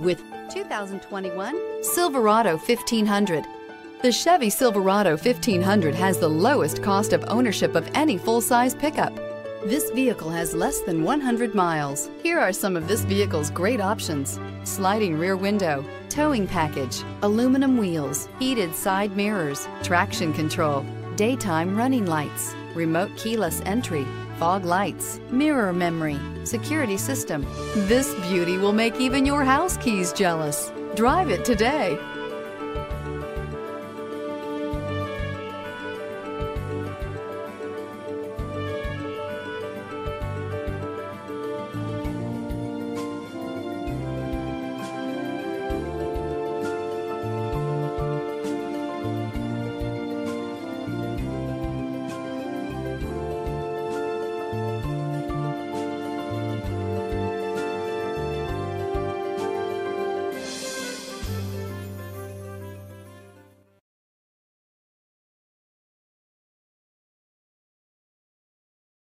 with 2021 Silverado 1500. The Chevy Silverado 1500 has the lowest cost of ownership of any full-size pickup. This vehicle has less than 100 miles. Here are some of this vehicle's great options: sliding rear window, towing package, aluminum wheels, heated side mirrors, traction control, daytime running lights, remote keyless entry, fog lights, mirror memory, security system. This beauty will make even your house keys jealous. Drive it today.